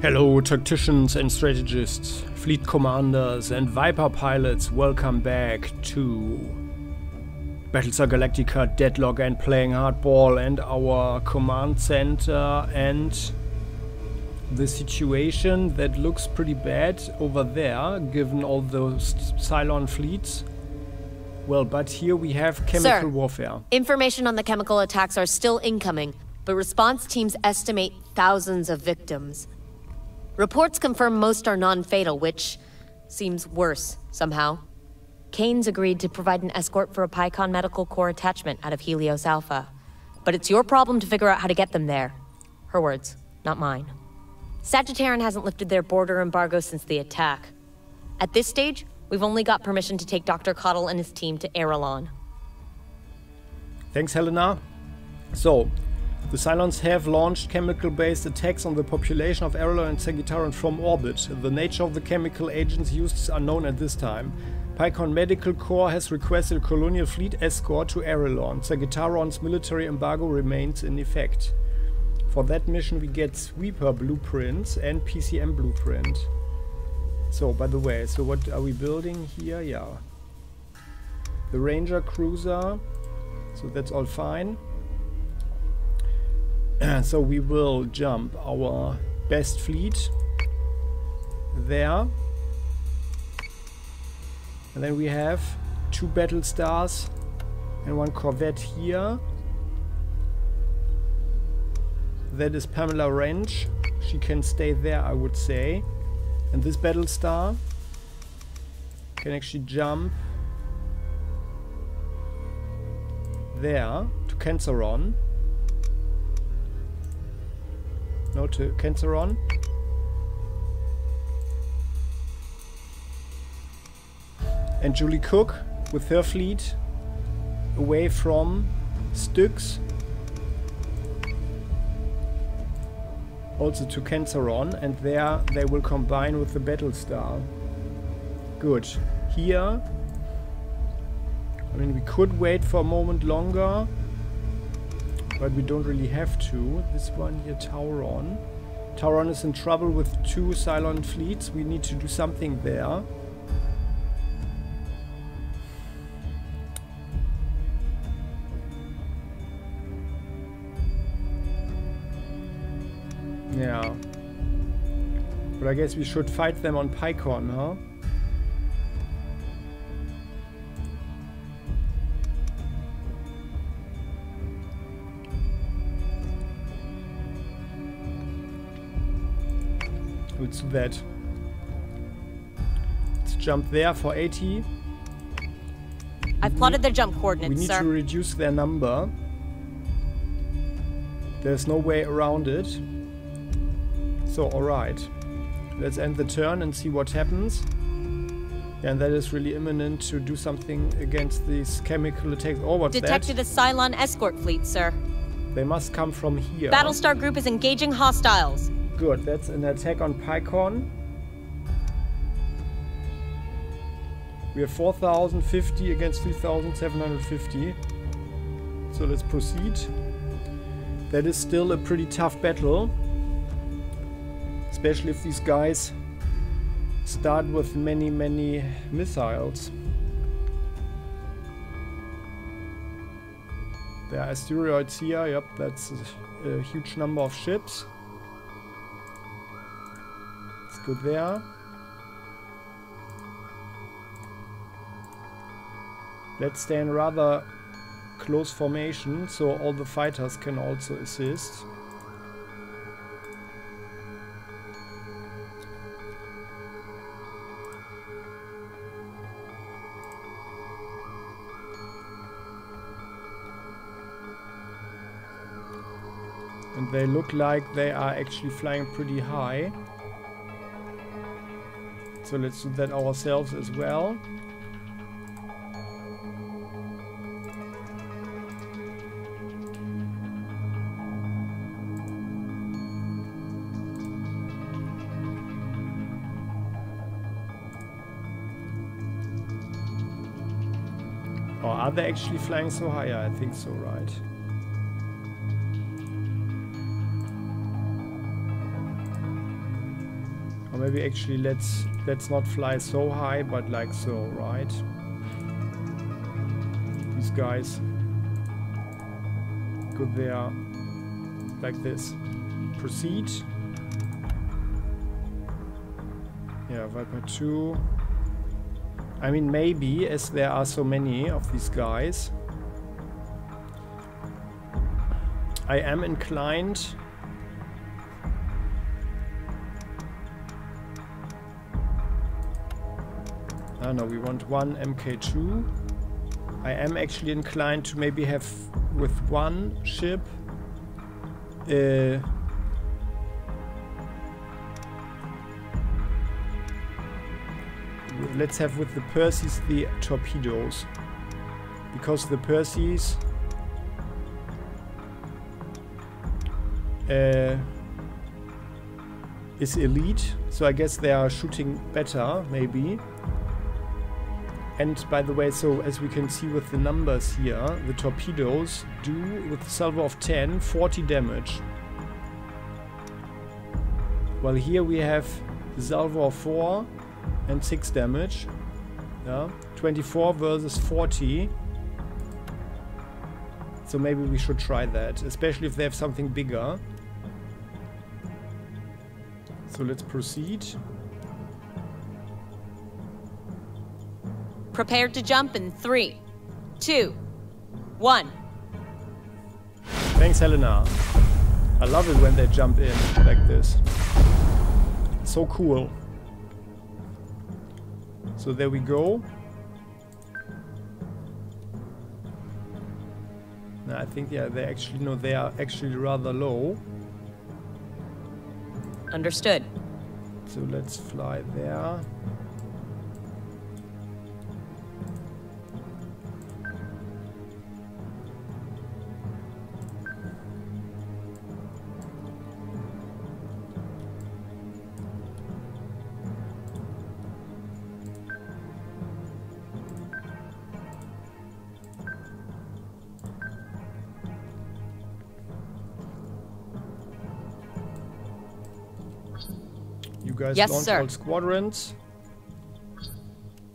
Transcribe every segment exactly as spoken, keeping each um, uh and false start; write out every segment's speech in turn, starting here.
Hello tacticians and strategists, fleet commanders and Viper pilots, welcome back to Battlestar Galactica Deadlock and playing hardball and our command center and the situation that looks pretty bad over there given all those Cylon fleets. Well, but here we have chemical Sir, warfare. Information on the chemical attacks are still incoming, but response teams estimate thousands of victims. Reports confirm most are non-fatal, which seems worse somehow. Kane's agreed to provide an escort for a Picon Medical Corps attachment out of Helios Alpha. But it's your problem to figure out how to get them there. Her words, not mine. Sagittaron hasn't lifted their border embargo since the attack. At this stage, we've only got permission to take Doctor Cottle and his team to Aerilon. Thanks, Helena. So, the Cylons have launched chemical-based attacks on the population of Aerilon and Sagittaron from orbit. The nature of the chemical agents used is unknown at this time. Picon Medical Corps has requested a colonial fleet escort to Aerilon. Sagittaron's military embargo remains in effect. For that mission we get sweeper blueprints and P C M blueprint. So, by the way, so what are we building here? Yeah. The Ranger Cruiser. So that's all fine. So we will jump our best fleet there, and then we have two battle stars and one corvette here. That is Pamela Wrench. She can stay there, I would say. And this battle star can actually jump there to Canceron. No, to Canceron. And Julie Cook with her fleet away from Styx, also to Canceron, and there they will combine with the Battlestar. Good. Here, I mean, we could wait for a moment longer, but we don't really have to. This one here, Tauron. Tauron is in trouble with two Cylon fleets. We need to do something there. Yeah. But I guess we should fight them on Picon, huh? Let's do that. Let's jump there for eighty. I've plotted their jump coordinates, sir. We need sir. to reduce their number. There's no way around it. So, alright. Let's end the turn and see what happens. And that is really imminent to do something against these chemical attacks. Oh, what's Detected that? Detected a Cylon escort fleet, sir. They must come from here. Battlestar Group is engaging hostiles. Good, that's an attack on Picon. We have four thousand fifty against three thousand seven hundred fifty. So let's proceed. That is still a pretty tough battle. Especially if these guys start with many, many missiles. There are asteroids here, yep, that's a, a huge number of ships. Go there. Let's stay in rather close formation so all the fighters can also assist. And they look like they are actually flying pretty high. So let's do that ourselves as well. Or are they actually flying so high? I think so, right? Or maybe actually let's let's not fly so high, but like so, right? These guys go there like this. Proceed. Yeah, Viper two. I mean, maybe, as there are so many of these guys, I am inclined Ah no, we want one M K two. I am actually inclined to maybe have, with one ship, uh, let's have with the Perseus the torpedoes, because the Perseus uh, is elite, so I guess they are shooting better, maybe. And by the way, so as we can see with the numbers here, the torpedoes do, with the salvo of ten, forty damage. Well, here we have the salvo of four. And six damage. Yeah, twenty-four versus forty. So maybe we should try that, especially if they have something bigger. So let's proceed. Prepare to jump in three, two, one. Thanks, Helena. I love it when they jump in like this. So cool. So there we go. Now I think yeah, they actually no, they are actually rather low. Understood. So let's fly there. Guys, yes, launch sir. All squadrons.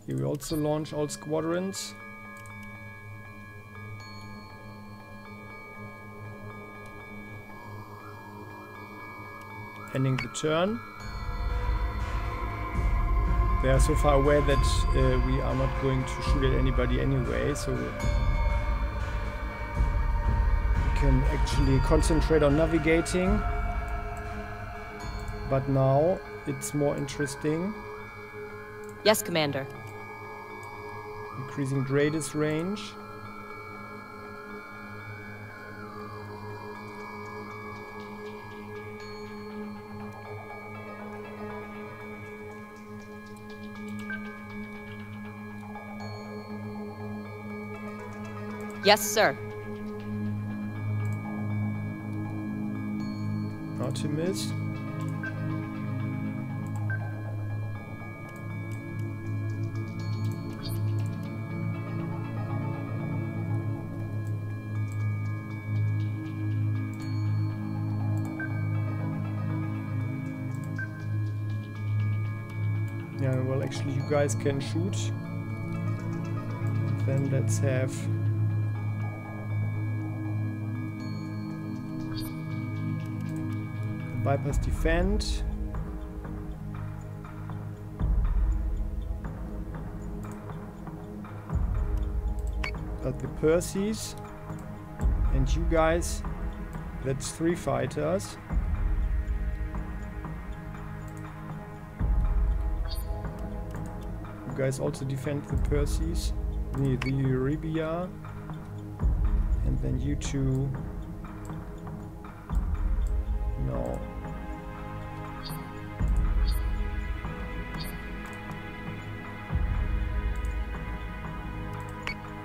Here we also launch all squadrons. Ending the turn. They are so far away that uh, we are not going to shoot at anybody anyway, so we can actually concentrate on navigating. But now it's more interesting. Yes, Commander. Increasing radius range. Yes, sir. Artemis. Actually, you guys can shoot. Then let's have Vipers defend. Got the Perseus. And you guys, that's three fighters. Guys also defend the Perseus, the, the Eurybia, and then you two. No.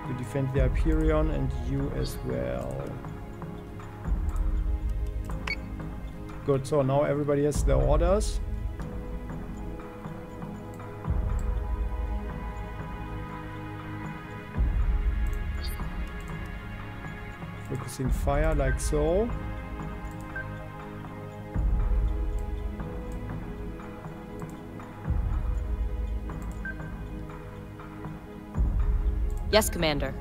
You defend the Hyperion and you as well. Good, so now everybody has their orders. Focusing fire like so. Yes, Commander.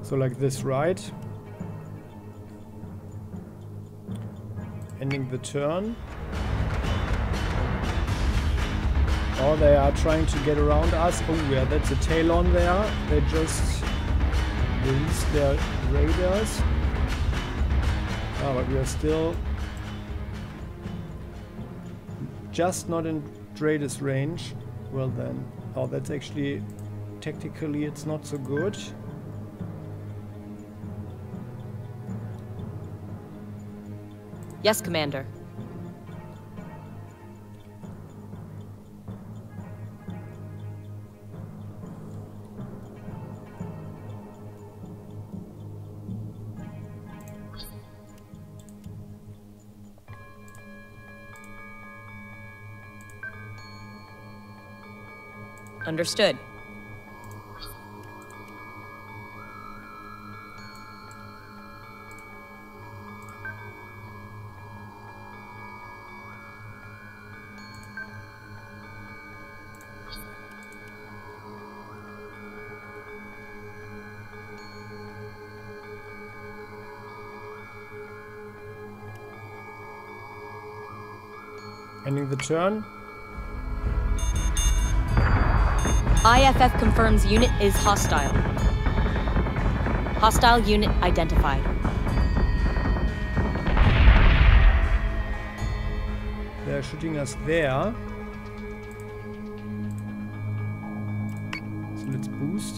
So like this, right? Ending the turn. Oh, they are trying to get around us. Oh yeah, that's a Tailon there. They just released their radars. Oh, but we are still just not in Dratus range. Well then. Oh, that's actually, technically it's not so good. Yes, Commander. Understood. Ending the turn. I F F confirms unit is hostile. Hostile unit identified. They're shooting us there. So let's boost,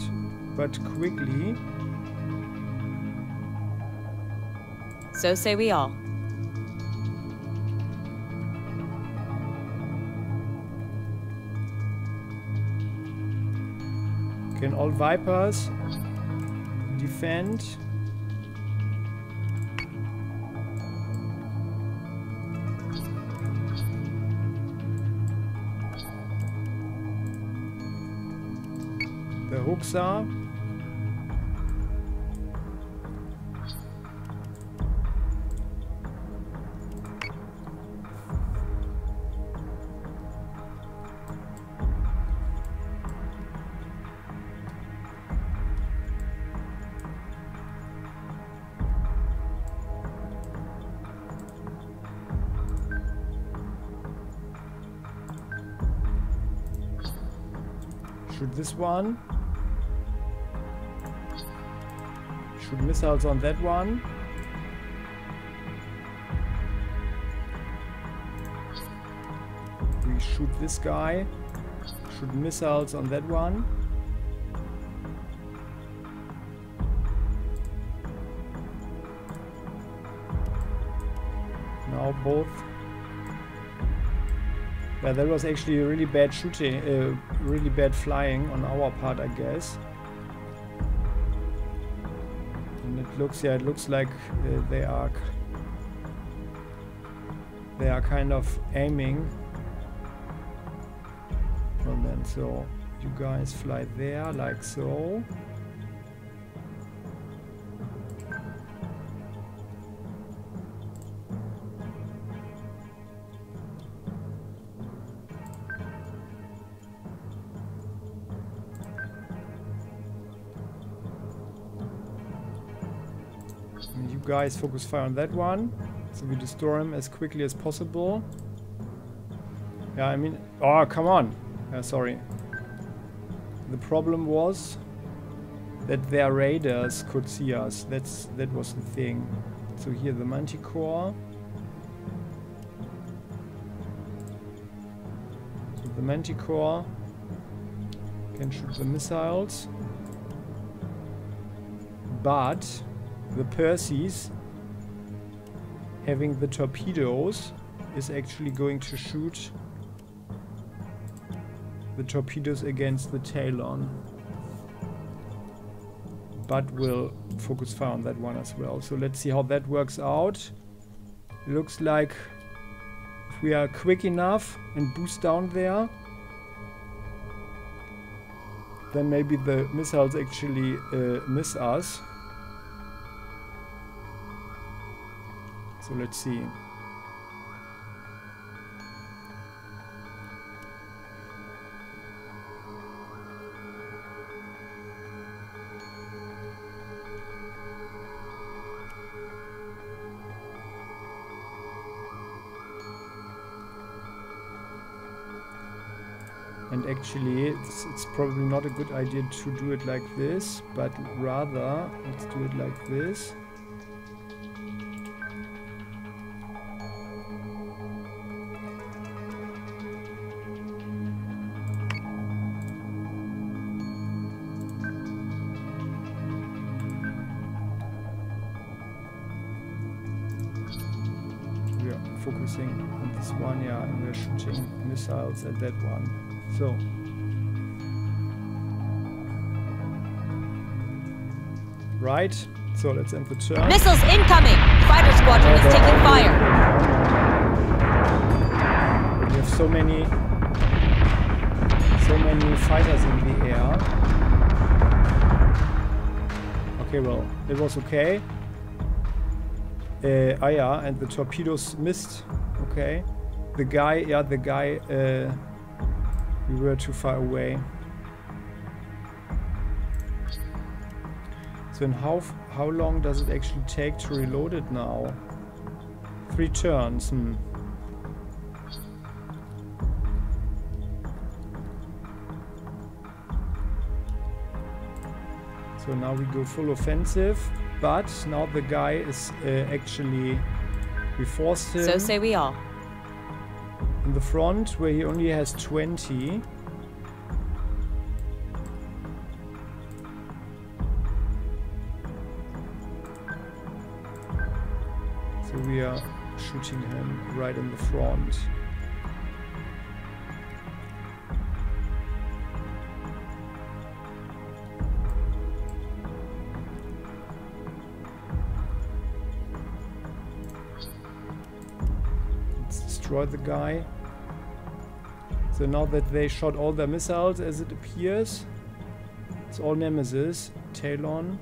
but quickly. So say we all. Can all Vipers defend? The Huxa. This one. Shoot missiles on that one. We shoot this guy. Shoot missiles on that one. Now both. Yeah, that was actually a really bad shooting, uh, really bad flying on our part, I guess. And it looks, yeah, it looks like uh, they are, they are kind of aiming. And then, so you guys fly there, like so. Guys, focus fire on that one, so we destroy him as quickly as possible. Yeah, I mean, oh come on, uh, sorry. The problem was that their radars could see us. That's that was the thing. So here the Manticore. So the Manticore can shoot the missiles, but the Perseus, having the torpedoes, is actually going to shoot the torpedoes against the Tailon, but will focus fire on that one as well. So let's see how that works out. Looks like If we are quick enough and boost down there, then maybe the missiles actually uh, miss us. So let's see. And actually, it's, it's probably not a good idea to do it like this, but rather, let's do it like this. We are focusing on this one, yeah, and we are shooting missiles at that one. So right, so let's end the turn. Missiles incoming! Fighter squadron oh, is taking fire. We have so many so many fighters in the air. Okay, well, it was okay. Uh ah, yeah, and the torpedoes missed. Okay. The guy, yeah, the guy uh we were too far away. So in how how long does it actually take to reload it now? Three turns. Hmm. So now we go full offensive, but now the guy is uh, actually we forced him. So say we are. In the front, where he only has twenty. So we are shooting him right in the front. Let's destroy the guy. So now that they shot all their missiles, as it appears, it's all Nemesis, Tailon.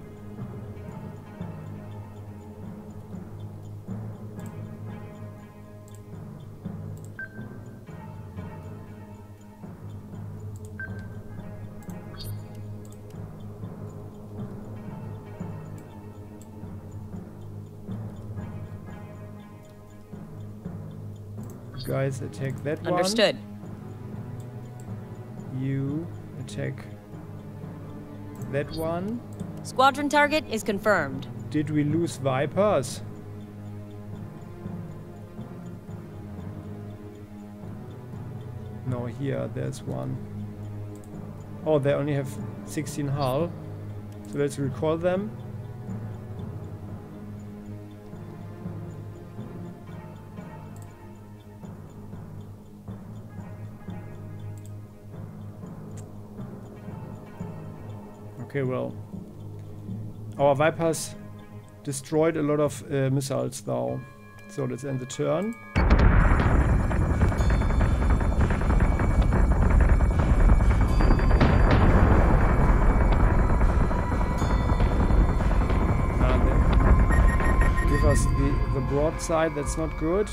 You guys attack that one. Understood. You attack that one. Squadron target is confirmed. Did we lose Vipers? No, here, there's one. Oh, they only have sixteen hull. So let's recall them. Okay, well, our Vipers destroyed a lot of uh, missiles though, so let's end the turn. And give us the, the broadside, that's not good.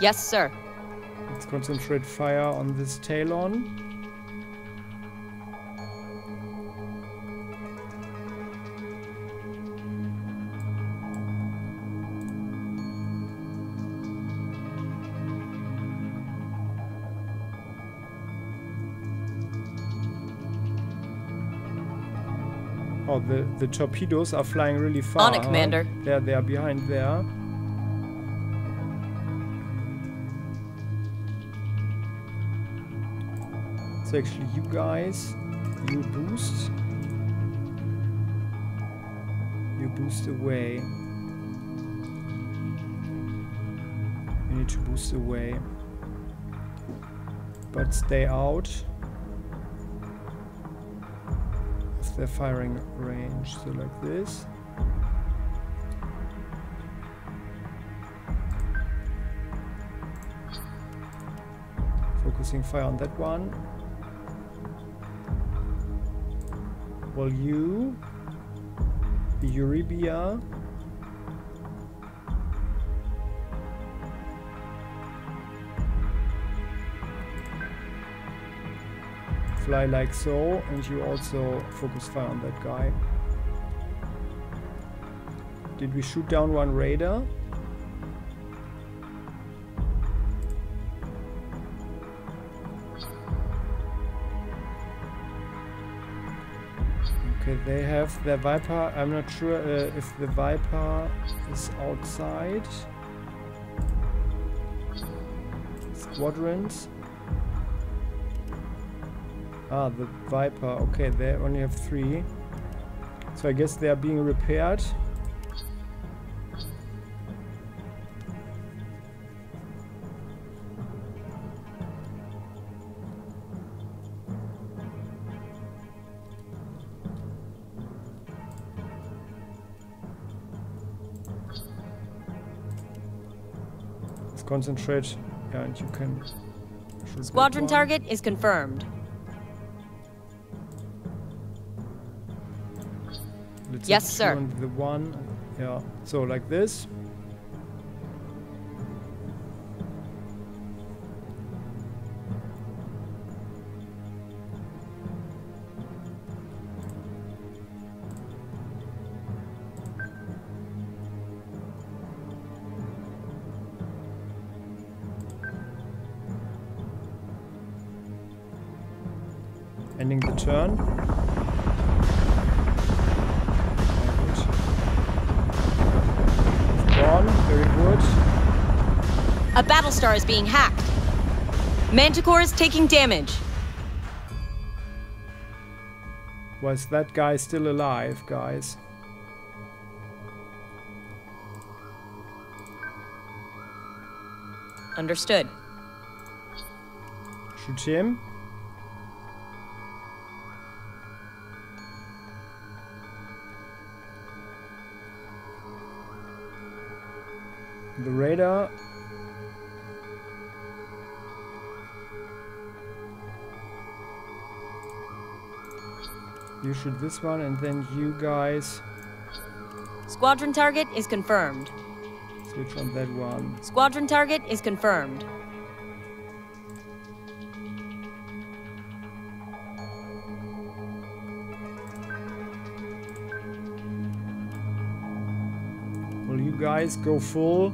Yes, sir. Let's concentrate fire on this Tailon. Oh, the, the torpedoes are flying really far. On it, Commander. Huh? There, they are behind there. Actually, you guys, you boost. boost away. We need to boost away. But stay out of their firing range. So like this. Focusing fire on that one. Well, you, Eurybia, fly like so, and you also focus fire on that guy. Did we shoot down one radar? They have their Viper. I'm not sure uh, if the Viper is outside. Squadrons. Ah, the Viper. Okay, they only have three. So I guess they are being repaired. Concentrate, yeah, and you can. Squadron target is confirmed. Let's yes, sir. The one, yeah. So like this. Ending the turn. Gone. Very good. A Battlestar is being hacked. Manticore is taking damage. Was that guy still alive, guys? Understood. Shoot him. The radar. You shoot this one, and then you guys. Squadron target is confirmed. Switch on that one. Squadron target is confirmed. Will you guys go full?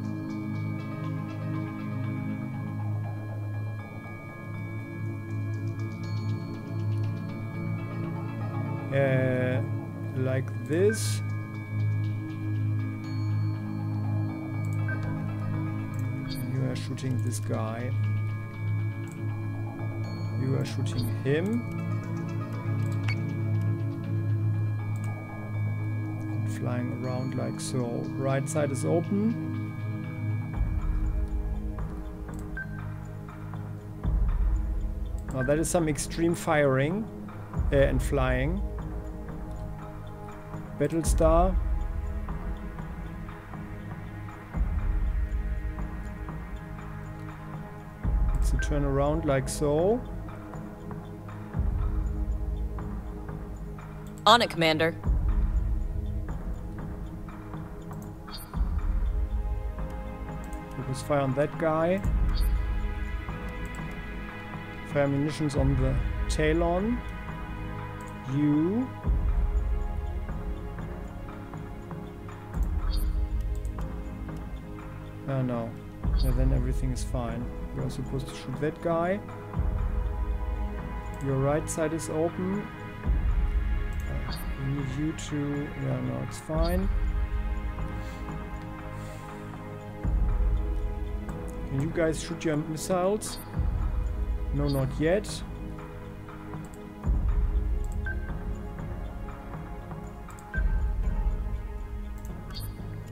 Uh, like this. You are shooting this guy. You are shooting him. And flying around like so. Right side is open. Now that is some extreme firing uh, and flying. Battlestar. Let's turn around like so. On it, Commander. Focus fire on that guy. Fire munitions on the Tailon. You. Oh no, yeah, then everything is fine. You're supposed to shoot that guy. Your right side is open. Uh, we need you to... Yeah, no, it's fine. Can you guys shoot your missiles? No, not yet.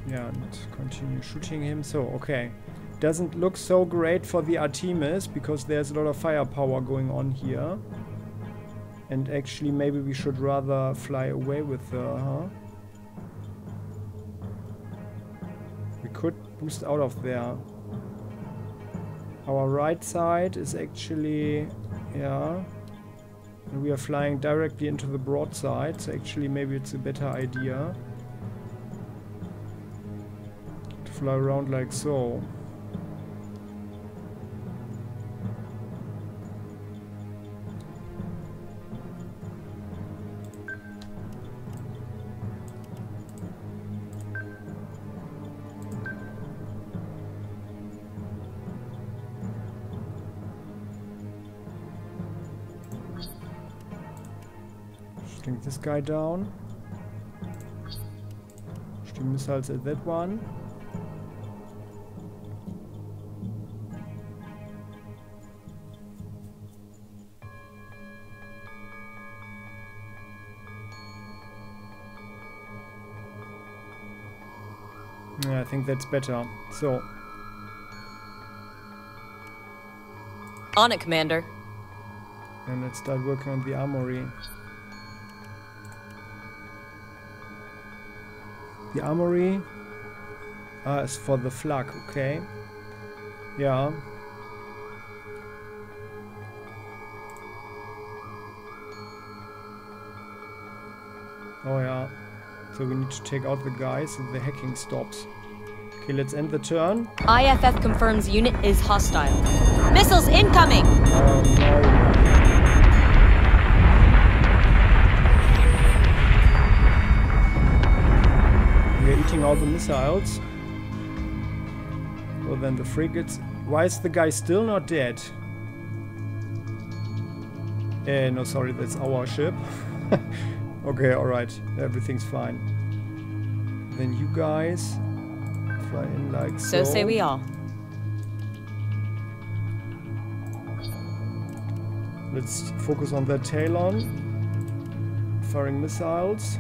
Yeah, and continue shooting him. So, okay. Doesn't look so great for the Artemis, because there's a lot of firepower going on here. And actually, maybe we should rather fly away with her, huh? We could boost out of there. Our right side is actually... yeah. And we are flying directly into the broadside, so actually maybe it's a better idea to fly around like so. This guy down. Shoot missiles at that one. Yeah, I think that's better. So. On it, Commander. And let's start working on the armory. The armory uh, is for the flak, okay. Yeah. Oh yeah. So we need to take out the guys and the hacking stops. Okay, let's end the turn. I F F confirms unit is hostile. Missiles incoming! Um, no. All the missiles. Well, then the frigates. Why is the guy still not dead? Eh, no, sorry, that's our ship. Okay, alright. Everything's fine. Then you guys fly in like so. So say we all. Let's focus on that Tailon. Firing missiles.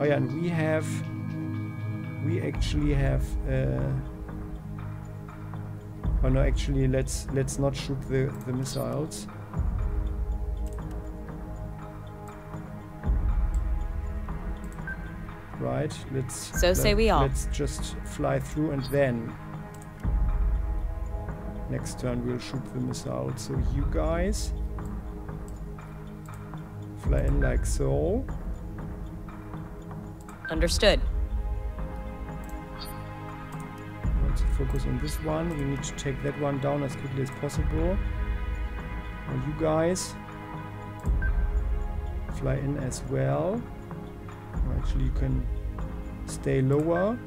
Oh yeah, and we have, we actually have, uh, oh no, actually let's, let's not shoot the, the missiles. Right, let's, so say we are. Let's just fly through and then, next turn we'll shoot the missiles. So you guys, fly in like so. Understood. Let's focus on this one. We need to take that one down as quickly as possible. And you guys fly in as well. Actually, you can stay lower.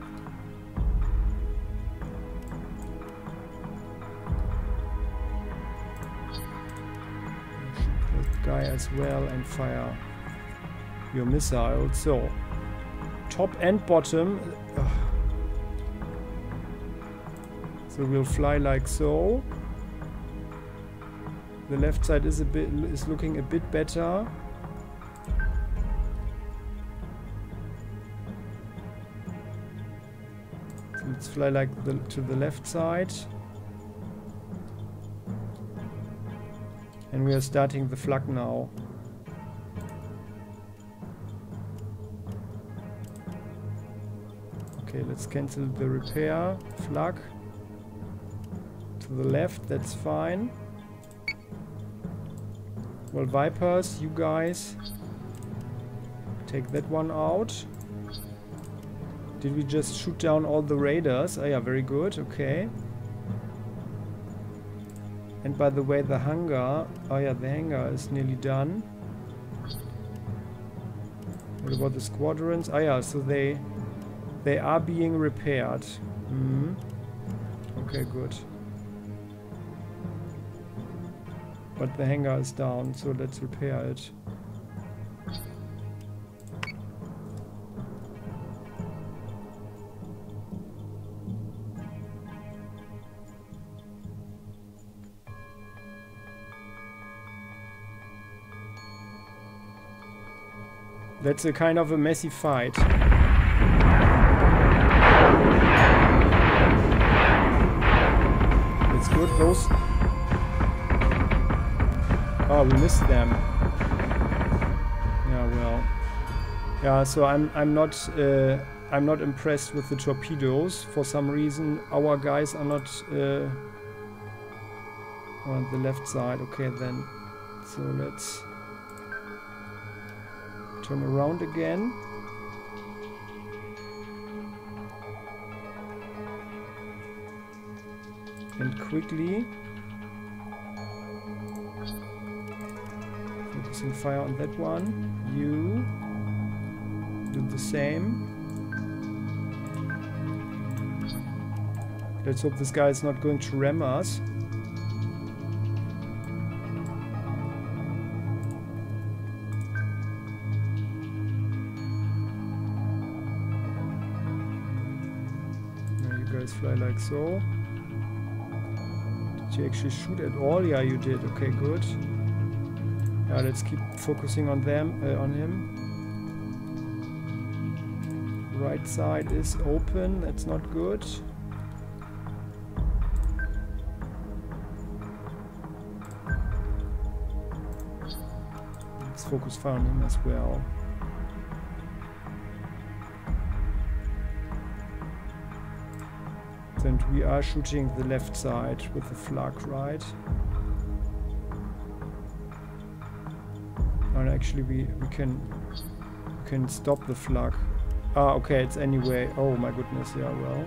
That guy as well and fire your missile. So. Top and bottom. Ugh. So we'll fly like so. The left side is a bit is looking a bit better. So let's fly like the, to the left side. And we are starting the flak now. Okay, let's cancel the repair. Flak. To the left, that's fine. Well, Vipers, you guys. Take that one out. Did we just shoot down all the raiders? Oh yeah, very good, okay. And by the way, the hangar. Oh yeah, the hangar is nearly done. What about the squadrons? Oh yeah, so they... they are being repaired. Mm-hmm. Okay, good. But the hangar is down, so let's repair it. That's a kind of a messy fight. close. Oh, we missed them. Yeah, well. Yeah, so I'm I'm not uh, I'm not impressed with the torpedoes for some reason. Our guys are not uh, on the left side. Okay, then. So let's turn around again. And quickly focusing fire on that one. You do the same. Let's hope this guy is not going to ram us. Now you guys fly like so. Did you actually shoot at all? Yeah, you did. Okay, good. Yeah, let's keep focusing on them, uh, on him. Right side is open. That's not good. Let's focus fire on him as well. And we are shooting the left side with the flak, right? And actually, we we can we can stop the flak. Ah, okay, it's anyway. Oh my goodness, yeah, well.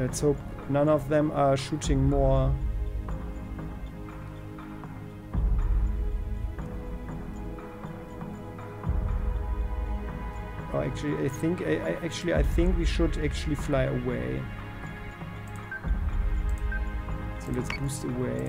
Let's hope none of them are shooting more. Actually, I think I, I actually I think we should actually fly away. So let's boost away.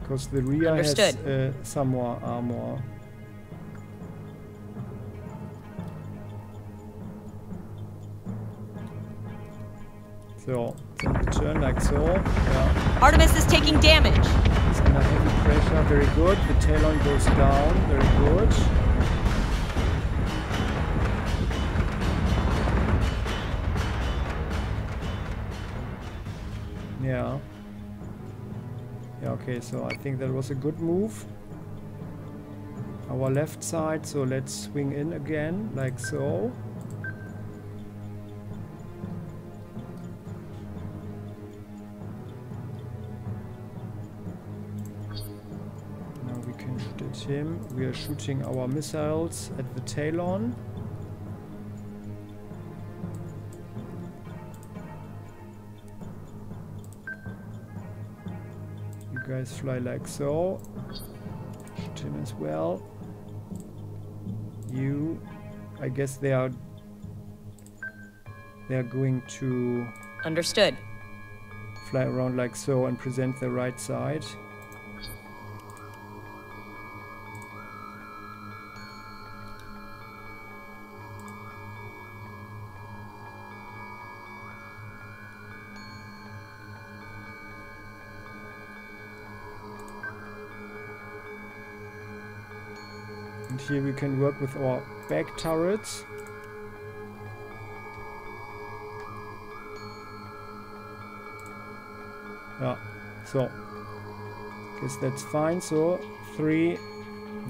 Because the rear Understood. has uh, some more armor. So, turn like so. Yeah. Artemis is taking damage. It's under heavy pressure. Very good. The Tailon goes down. Very good. Yeah. Yeah. Okay. So I think that was a good move. Our left side. So let's swing in again, like so. Him. We are shooting our missiles at the Tailon. You guys fly like so. Shoot him as well. You, I guess they are. They are going to. Understood. Fly around like so and present the right side. Here we can work with our back turrets. Yeah, so guess that's fine. So three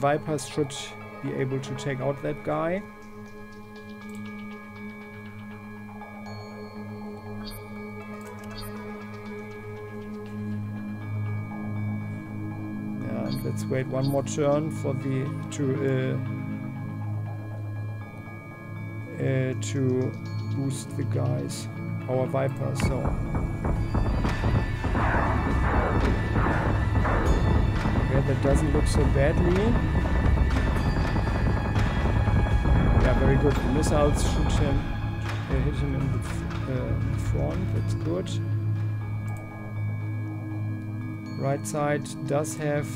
Vipers should be able to take out that guy. Let's wait one more turn for the to uh, uh, to boost the guys, our Viper. So yeah, that doesn't look so badly. Yeah, very good. The missiles shoot him, uh, hit him in the uh, front. That's good. Right side does have.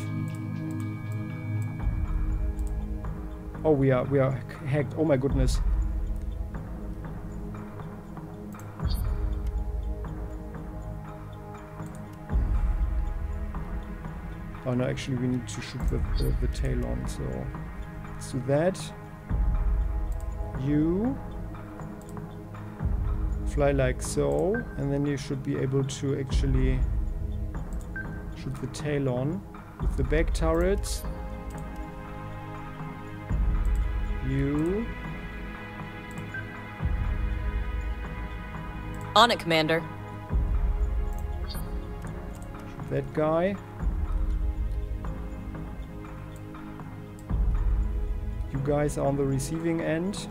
Oh, we are we are hacked. Oh my goodness. Oh no, actually we need to shoot the, the, the Tailon, so let's do that. You fly like so, and then you should be able to actually shoot the Tailon with the back turrets. You on it, Commander. Shoot that guy. You guys are on the receiving end.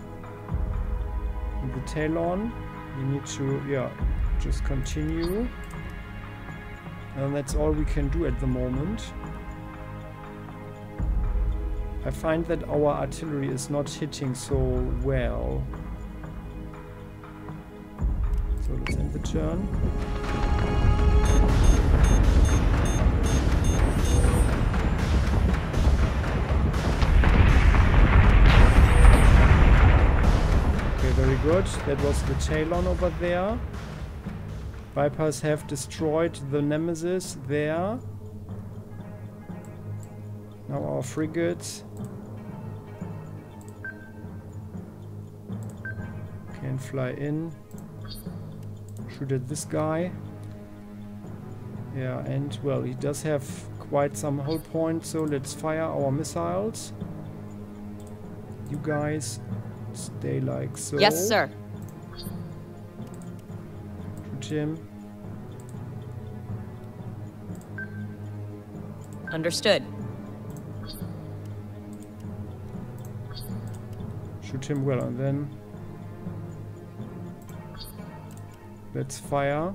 With the Tailon, you need to, yeah, just continue. And that's all we can do at the moment. I find that our artillery is not hitting so well. So let's end the turn. Okay, very good. That was the Tailon over there. Vipers have destroyed the Nemesis there. Now our frigates can fly in. Shoot at this guy. Yeah, and well, he does have quite some hold points, so let's fire our missiles. You guys stay like so. Yes, sir. Shoot him. Understood. Shoot him well, and then let's fire.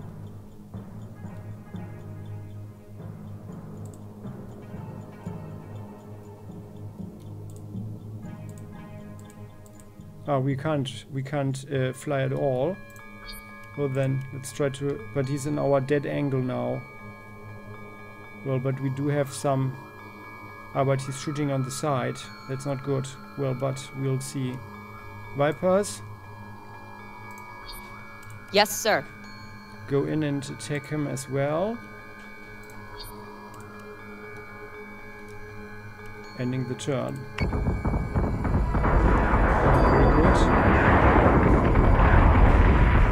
Oh, we can't, we can't uh, fly at all. Well then, let's try to, but he's in our dead angle now. Well, but we do have some, ah, but he's shooting on the side. That's not good. Well, but we'll see. Vipers? Yes, sir. Go in and attack him as well. Ending the turn. Very good.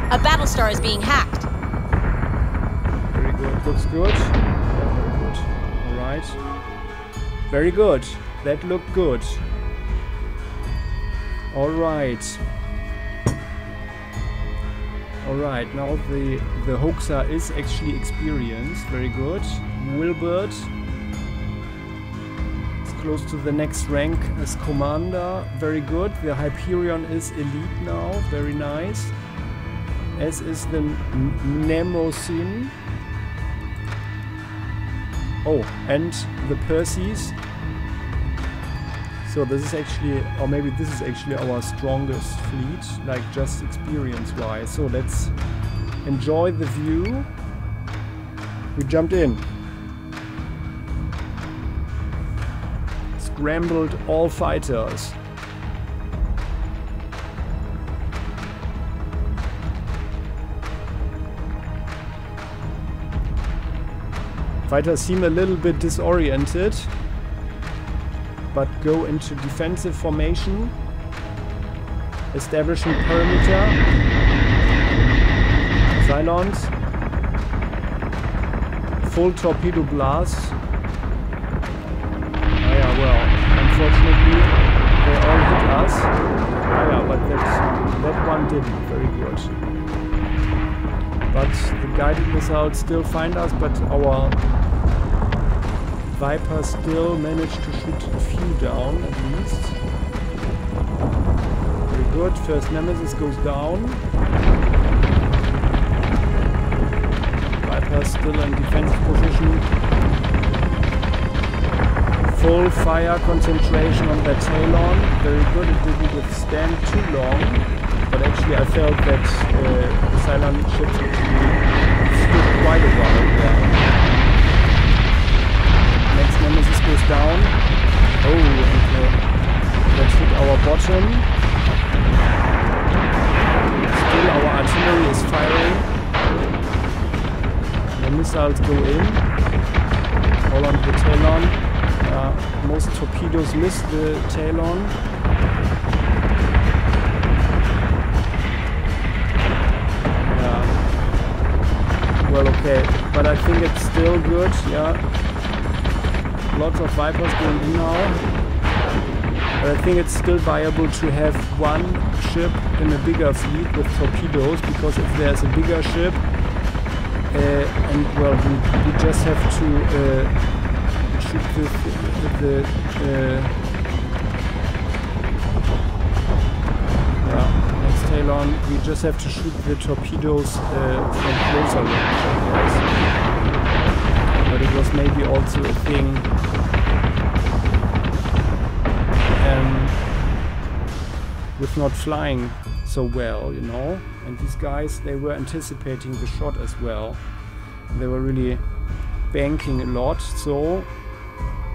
A Battlestar is being hacked. Very good. Looks good. Yeah, very good. All right. Very good. That looked good. All right. Alright, now the, the Huxa is actually experienced. Very good. Wilbert is close to the next rank as commander. Very good. The Hyperion is elite now. Very nice. As is the Mnemosyn. Oh, and the Perseus. So this is actually, or maybe this is actually our strongest fleet, like just experience-wise. So let's enjoy the view. We jumped in. Scrambled all fighters. Fighters seem a little bit disoriented, but go into defensive formation, establishing perimeter. Cylons, full torpedo blast. Oh yeah, well, unfortunately they all hit us. Oh yeah, but that's, that one didn't. Very good. But the guided missiles still find us, but our Viper still managed to shoot a few down, at least. Very good. First Nemesis goes down. Viper still in defensive position. Full fire concentration on that Tailon. Very good. It didn't withstand too long, but actually I felt that uh, the Cylon ships stood quite a while. Yeah. Next Nemesis goes down. Oh, and uh, that hit our bottom. Still our artillery is firing. The missiles go in. Hold on to the Tailon. Uh, most torpedoes miss the Tailon. Yeah. Well, okay, but I think it's still good. Yeah. Lots of Vipers going in now. But I think it's still viable to have one ship in a bigger fleet with torpedoes, because if there's a bigger ship, Uh, and well, we, we just have to uh, shoot the, the, the uh, yeah, next Tailon. We just have to shoot the torpedoes uh, from closer range, I guess. But it was maybe also a thing. Um, with not flying so well, you know. And these guys, they were anticipating the shot as well. They were really banking a lot, so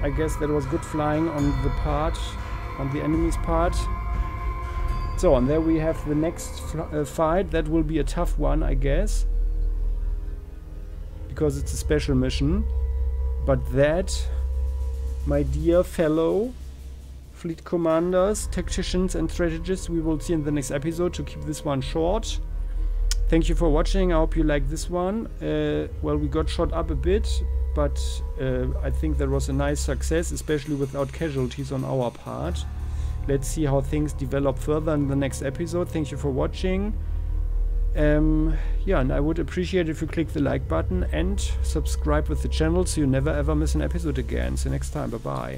I guess that was good flying on the part, on the enemy's part. So, and there we have the next uh, fight. That will be a tough one, I guess, because it's a special mission. But that, my dear fellow fleet commanders, tacticians and strategists, we will see in the next episode, to keep this one short. Thank you for watching. I hope you like this one. Uh, well, we got shot up a bit, but uh, I think that was a nice success, especially without casualties on our part. Let's see how things develop further in the next episode. Thank you for watching. Um, yeah, and I would appreciate if you click the like button and subscribe with the channel so you never ever miss an episode again. See you next time. Bye-bye.